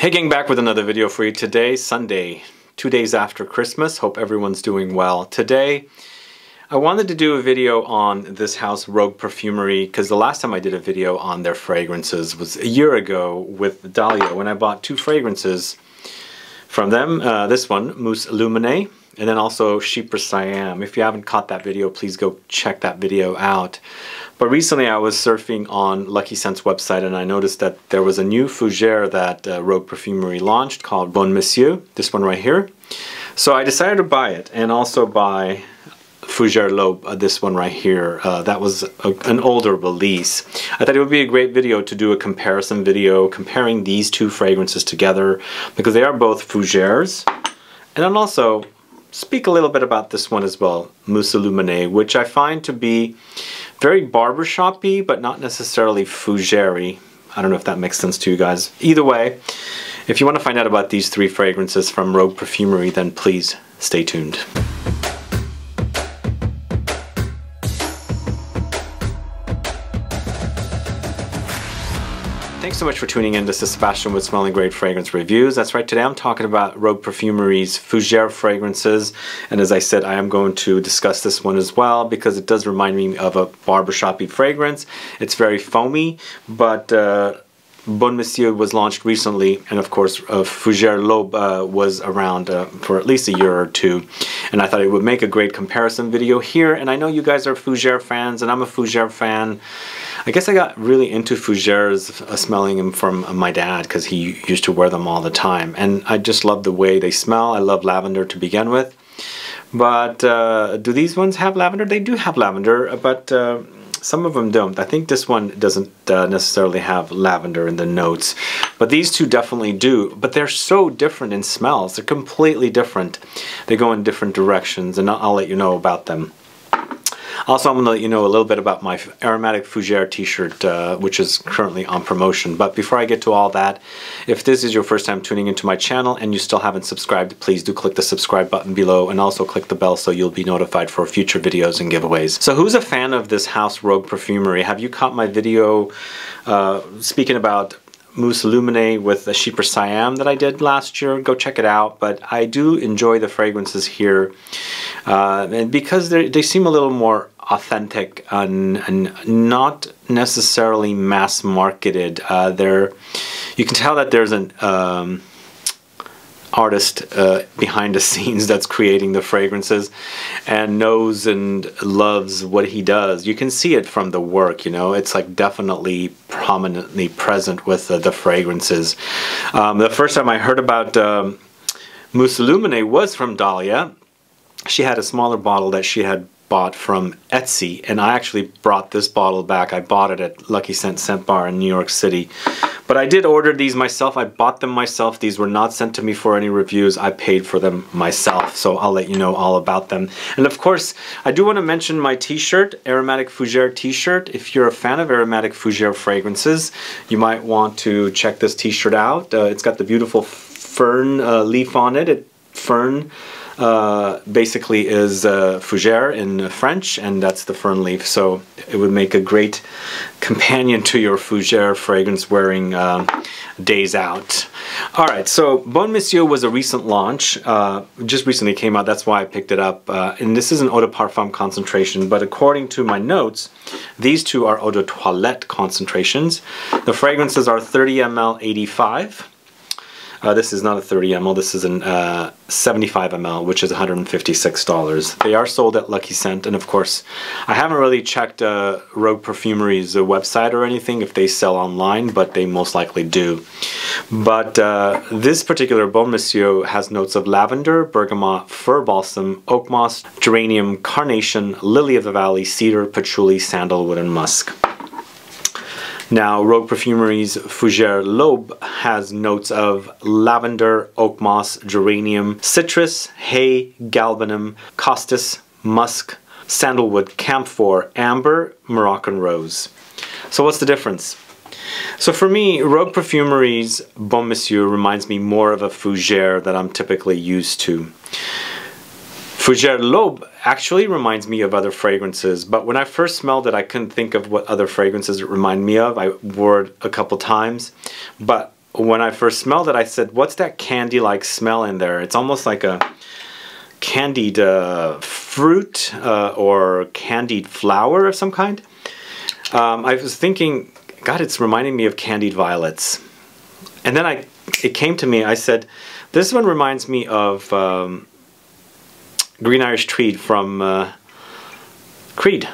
Hey gang, back with another video for you today, Sunday, 2 days after Christmas. Hope everyone's doing well. Today, I wanted to do a video on this house, Rogue Perfumery, because the last time I did a video on their fragrances was a year ago with Dahlia, when I bought two fragrances from them. This one, Mousse Illuminee, and then also Sheeper Siam. If you haven't caught that video, please go check that video out. But recently I was surfing on Lucky Scent's website and I noticed that there was a new fougère that Rogue Perfumery launched called Bon Monsieur, this one right here. So I decided to buy it and also buy Fougère L'Aube, this one right here. That was an older release. I thought it would be a great video to do a comparison video comparing these two fragrances together because they are both fougères. And then also speak a little bit about this one as well, Mousse Illuminee, which I find to be very barbershop-y, but not necessarily fougère-y. I don't know if that makes sense to you guys. Either way, if you want to find out about these three fragrances from Rogue Perfumery, then please stay tuned. Thanks so much for tuning in. This is Sebastian with Smelling Great Fragrance Reviews. That's right, today I'm talking about Rogue Perfumery's Fougère fragrances. And as I said, I am going to discuss this one as well because it does remind me of a barbershop-y fragrance. It's very foamy, but Bon Monsieur was launched recently, and of course Fougère L'Aube was around for at least a year or two, and I thought it would make a great comparison video here. And I know you guys are fougère fans, and I'm a fougère fan. I guess I got really into fougères smelling them from my dad because he used to wear them all the time, and I just love the way they smell. I love lavender to begin with, but do these ones have lavender? They do have lavender, but some of them don't. I think this one doesn't necessarily have lavender in the notes, but these two definitely do. But they're so different in smells. They're completely different. They go in different directions, and I'll let you know about them. Also, I'm going to let you know a little bit about my Aromatic Fougère t-shirt, which is currently on promotion. But before I get to all that, if this is your first time tuning into my channel and you still haven't subscribed, please do click the subscribe button below and also click the bell so you'll be notified for future videos and giveaways. So who's a fan of this house, Rogue Perfumery? Have you caught my video speaking about Mousse Illuminee with the Sheeper Siam that I did last year? Go check it out. But I do enjoy the fragrances here, and because they seem a little more authentic and not necessarily mass marketed. You can tell that there's an artist behind the scenes that's creating the fragrances and knows and loves what he does. You can see it from the work, you know. It's like definitely prominently present with the fragrances. The first time I heard about Mousse Illuminee was from Dahlia. She had a smaller bottle that she had bought from Etsy, and I actually brought this bottle back. I bought it at Lucky Scent Scent Bar in New York City. But I did order these myself. I bought them myself. These were not sent to me for any reviews. I paid for them myself, so I'll let you know all about them. And of course, I do want to mention my t-shirt, Aromatic Fougère t-shirt. If you're a fan of Aromatic Fougère fragrances, you might want to check this t-shirt out. It's got the beautiful fern leaf on it. Fern basically is fougère in French, and that's the fern leaf, so it would make a great companion to your fougère fragrance wearing days out. Alright, so Bon Monsieur was a recent launch, just recently came out, that's why I picked it up, and this is an eau de parfum concentration, but according to my notes, these two are eau de toilette concentrations. The fragrances are 30 ml 85. This is not a 30 ml, this is an 75 ml, which is $156. They are sold at Lucky Scent, and of course, I haven't really checked Rogue Perfumery's website or anything if they sell online, but they most likely do. But this particular Bon Monsieur has notes of lavender, bergamot, fir balsam, oak moss, geranium, carnation, lily of the valley, cedar, patchouli, sandalwood, and musk. Now, Rogue Perfumery's Fougère L'Aube has notes of lavender, oak moss, geranium, citrus, hay, galbanum, costus, musk, sandalwood, camphor, amber, Moroccan rose. So what's the difference? So for me, Rogue Perfumery's Bon Monsieur reminds me more of a fougère that I'm typically used to. Fougère L'Aube actually reminds me of other fragrances, but when I first smelled it, I couldn't think of what other fragrances it reminded me of. I wore it a couple times, but when I first smelled it, I said, what's that candy-like smell in there? It's almost like a candied fruit or candied flower of some kind. I was thinking, God, it's reminding me of candied violets. And then it came to me, I said, this one reminds me of Green Irish Tweed from Creed.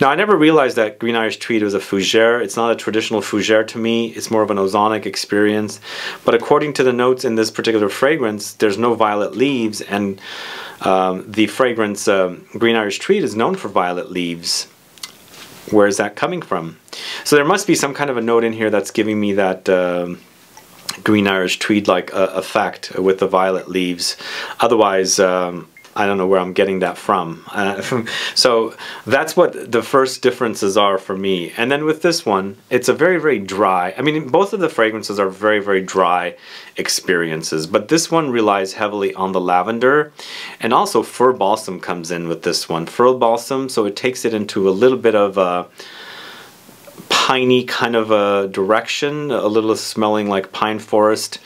Now, I never realized that Green Irish Tweed was a fougère. It's not a traditional fougère to me. It's more of an ozonic experience. But according to the notes in this particular fragrance, there's no violet leaves, and the fragrance Green Irish Tweed is known for violet leaves. Where is that coming from? So there must be some kind of a note in here that's giving me that Green Irish Tweed-like effect with the violet leaves. Otherwise, I don't know where I'm getting that from. So that's what the first differences are for me. And then with this one, it's a very, very dry. I mean, both of the fragrances are very, very dry experiences, but this one relies heavily on the lavender, and also fir balsam comes in with this one. Fir balsam, so it takes it into a little bit of a piney kind of a direction, a little smelling like pine forest,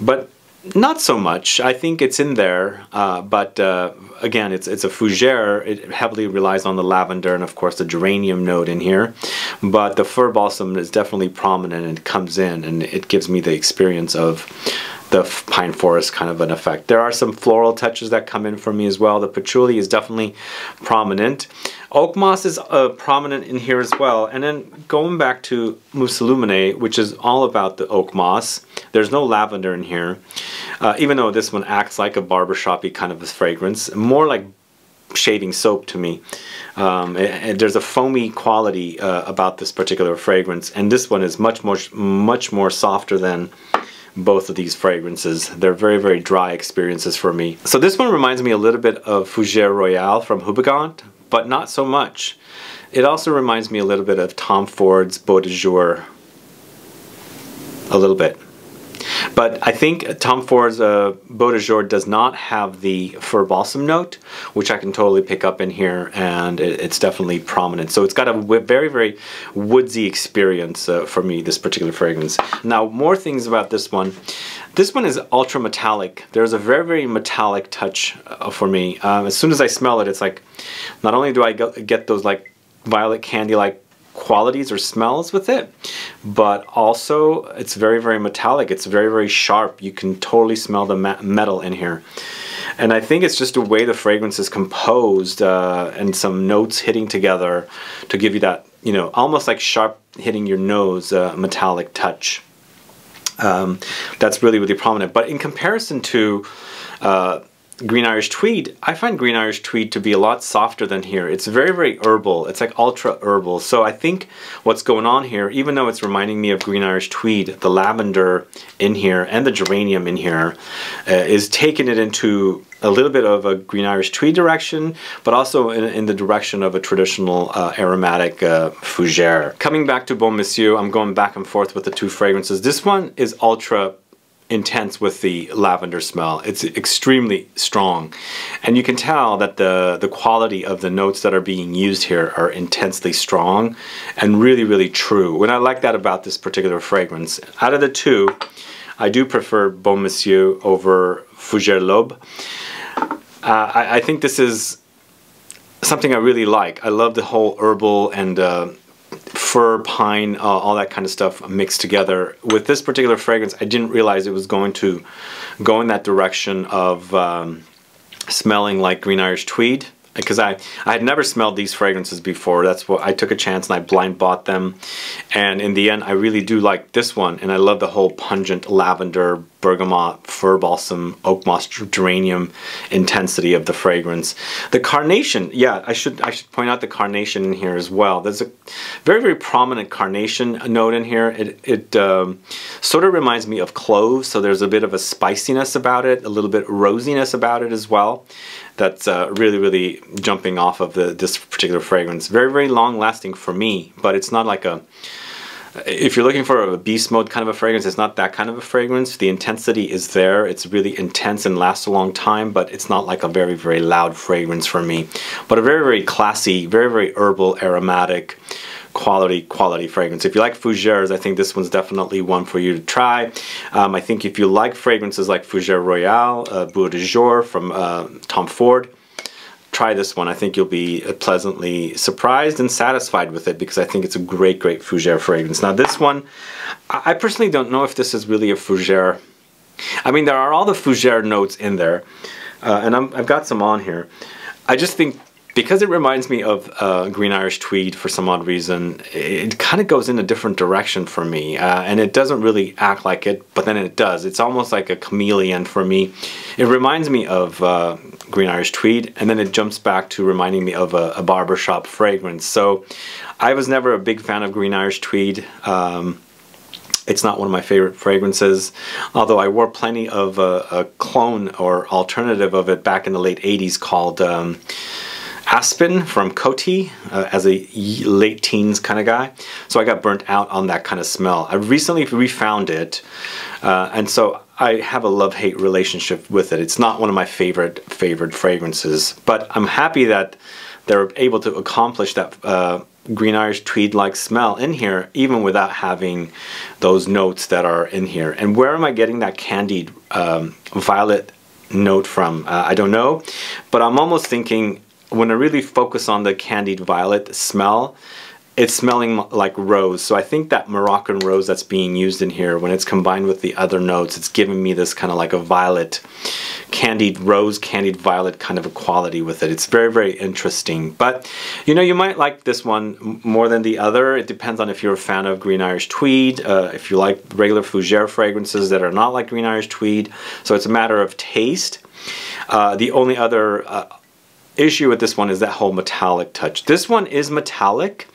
but not so much. I think it's in there, but again, it's a fougère. It heavily relies on the lavender and, of course, the geranium note in here. But the fir balsam is definitely prominent and comes in, and it gives me the experience of the pine forest kind of an effect. There are some floral touches that come in for me as well. The patchouli is definitely prominent. Oak moss is prominent in here as well. And then going back to Mousse Illuminee, which is all about the oak moss, there's no lavender in here, even though this one acts like a barbershoppy kind of a fragrance, more like shaving soap to me. There's a foamy quality about this particular fragrance, and this one is much more softer than both of these fragrances. They're very, very dry experiences for me. So this one reminds me a little bit of Fougere Royale from Houbigant, but not so much. It also reminds me a little bit of Tom Ford's Bois d'Argent, a little bit. But I think Tom Ford's Bois d'Argent does not have the fir balsam note, which I can totally pick up in here, and it's definitely prominent. So it's got a very, very woodsy experience for me, this particular fragrance. Now, more things about this one. This one is ultra metallic. There's a very, very metallic touch for me. As soon as I smell it, it's like, not only do I get those like violet candy-like qualities or smells with it, but also it's very, very metallic. It's very, very sharp. You can totally smell the metal in here. And I think it's just the way the fragrance is composed and some notes hitting together to give you that, you know, almost like sharp hitting your nose metallic touch. That's really, really prominent. But in comparison to Green Irish Tweed, I find Green Irish Tweed to be a lot softer than here. It's very, very herbal. It's like ultra herbal. So I think what's going on here, even though it's reminding me of Green Irish Tweed, the lavender in here and the geranium in here is taking it into a little bit of a Green Irish Tweed direction, but also in the direction of a traditional aromatic fougère. Coming back to Bon Monsieur, I'm going back and forth with the two fragrances. This one is ultra intense with the lavender smell. It's extremely strong, and you can tell that the quality of the notes that are being used here are intensely strong and really, really true. And I like that about this particular fragrance. Out of the two, I do prefer Bon Monsieur over Fougère L'Aube. I think this is something I really like. I love the whole herbal and fir, pine, all that kind of stuff mixed together. With this particular fragrance, I didn't realize it was going to go in that direction of smelling like Green Irish Tweed, because I had never smelled these fragrances before. That's what I took a chance and I blind bought them, and in the end I really do like this one, and I love the whole pungent lavender, bergamot, fir balsam, oak moss, geranium intensity of the fragrance. The carnation, yeah, I should point out the carnation in here as well. There's a very, very prominent carnation note in here. It sort of reminds me of cloves, so there's a bit of a spiciness about it, a little bit rosiness about it as well. That's really, really jumping off of this particular fragrance. Very, very long lasting for me, but it's not like a, if you're looking for a beast mode kind of a fragrance, it's not that kind of a fragrance. The intensity is there. It's really intense and lasts a long time, but it's not like a very, very loud fragrance for me. But a very, very classy, very, very herbal, aromatic quality fragrance. If you like fougères, I think this one's definitely one for you to try. I think if you like fragrances like Fougere Royale, Bois d'Argent from Tom Ford, try this one. I think you'll be pleasantly surprised and satisfied with it, because I think it's a great fougère fragrance. Now this one, I personally don't know if this is really a fougère. I mean, there are all the fougère notes in there, and I've got some on here. I just think because it reminds me of Green Irish Tweed for some odd reason, it kind of goes in a different direction for me, and it doesn't really act like it, but then it does. It's almost like a chameleon for me. It reminds me of Green Irish Tweed, and then it jumps back to reminding me of a barbershop fragrance. So I was never a big fan of Green Irish Tweed. It's not one of my favorite fragrances, although I wore plenty of a clone or alternative of it back in the late 80s called Aspen from Coty, as a late teens kind of guy. So I got burnt out on that kind of smell. I recently refound it, and so I have a love-hate relationship with it. It's not one of my favorite fragrances, but I'm happy that they're able to accomplish that Green Irish Tweed-like smell in here, even without having those notes that are in here. And where am I getting that candied violet note from? I don't know, but I'm almost thinking, when I really focus on the candied violet smell, it's smelling like rose. So I think that Moroccan rose that's being used in here, when it's combined with the other notes, it's giving me this kind of like a violet, candied rose, candied violet kind of a quality with it. It's very interesting. But you know, you might like this one more than the other. It depends on if you're a fan of Green Irish Tweed, if you like regular fougère fragrances that are not like Green Irish Tweed. So it's a matter of taste. The only other issue with this one is that whole metallic touch. This one is metallic,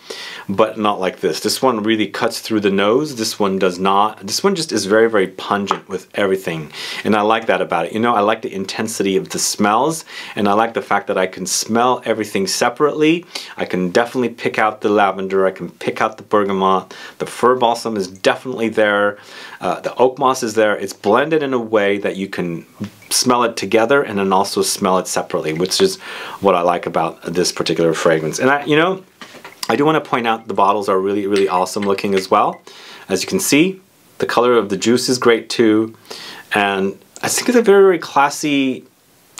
but not like this. This one really cuts through the nose. This one does not. This one just is very pungent with everything, and I like that about it. You know, I like the intensity of the smells, and I like the fact that I can smell everything separately. I can definitely pick out the lavender. I can pick out the bergamot. The fir balsam is definitely there. The oak moss is there. It's blended in a way that you can smell it together and then also smell it separately, which is what I like about this particular fragrance. And I, you know, I do want to point out the bottles are really awesome looking as well. As you can see, the color of the juice is great too. And I think it's a very classy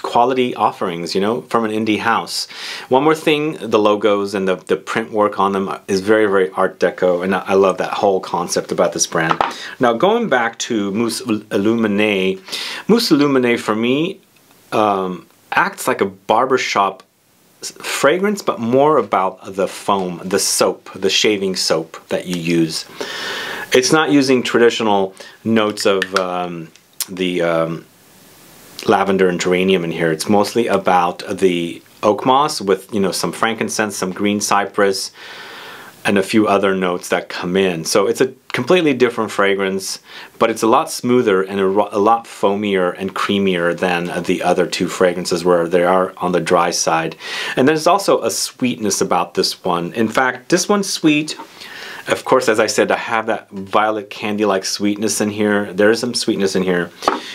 quality offerings, you know, from an indie house. One more thing, the logos and the print work on them is very art deco, and I love that whole concept about this brand. Now going back to Mousse Illuminee. Mousse Illuminee for me acts like a barbershop fragrance, but more about the foam, the soap, the shaving soap that you use. It's not using traditional notes of the lavender and geranium in here. It's mostly about the oak moss with, you know, some frankincense, some green cypress, and a few other notes that come in. So it's a completely different fragrance, but it's a lot smoother and a lot foamier and creamier than the other two fragrances, where they are on the dry side. And there's also a sweetness about this one. In fact, this one's sweet. Of course, as I said, I have that violet candy-like sweetness in here. There is some sweetness in here.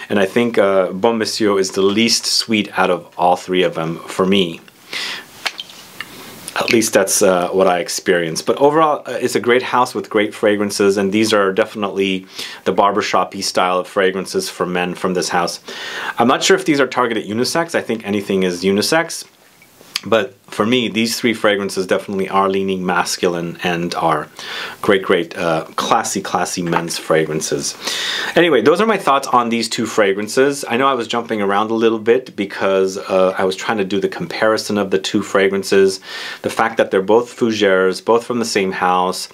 And I think Bon Monsieur is the least sweet out of all three of them for me. At least that's what I experienced. But overall, it's a great house with great fragrances, and these are definitely the barbershop-y style of fragrances for men from this house. I'm not sure if these are targeted unisex. I think anything is unisex. But for me, these three fragrances definitely are leaning masculine and are great classy men's fragrances. Anyway, those are my thoughts on these two fragrances. I know I was jumping around a little bit because I was trying to do the comparison of the two fragrances, the fact that they're both fougères, both from the same house,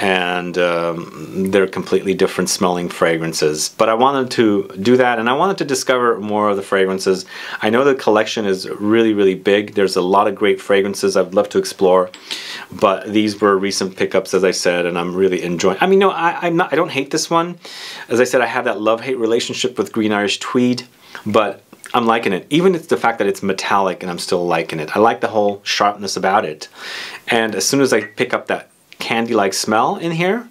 and they're completely different smelling fragrances. But I wanted to do that, and I wanted to discover more of the fragrances. I know the collection is really big. There's a lot of great fragrances I'd love to explore, but these were recent pickups, as I said, and I'm really enjoying. I mean, no, I don't hate this one. As I said, I have that love-hate relationship with Green Irish Tweed, but I'm liking it. Even it's the fact that it's metallic, and I'm still liking it. I like the whole sharpness about it. And as soon as I pick up that candy-like smell in here,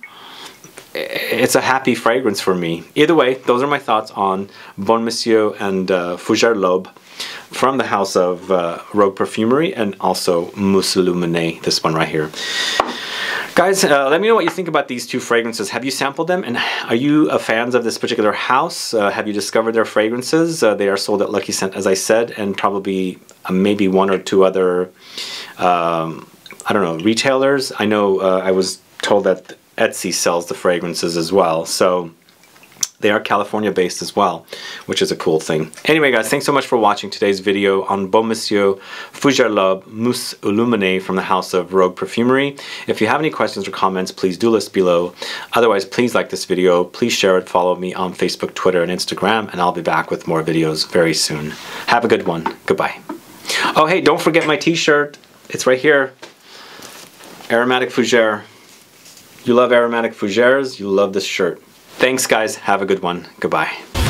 it's a happy fragrance for me. Either way, those are my thoughts on Bon Monsieur and Fougère L'Aube from the house of Rogue Perfumery, and also Mousse Illuminee, this one right here. Guys, let me know what you think about these two fragrances. Have you sampled them, and are you fans of this particular house? Have you discovered their fragrances? They are sold at Lucky Scent, as I said, and probably maybe one or two other, I don't know, retailers. I know I was told that Etsy sells the fragrances as well, so they are California-based as well, which is a cool thing. Anyway, guys, thanks so much for watching today's video on Bon Monsieur Fougère L'Aube Mousse Illuminee from the house of Rogue Perfumery. If you have any questions or comments, please do list below. Otherwise, please like this video. Please share it. Follow me on Facebook, Twitter, and Instagram, and I'll be back with more videos very soon. Have a good one. Goodbye. Oh, hey, don't forget my t-shirt. It's right here. Aromatic Fougère. You love aromatic fougères, you love this shirt. Thanks, guys. Have a good one. Goodbye.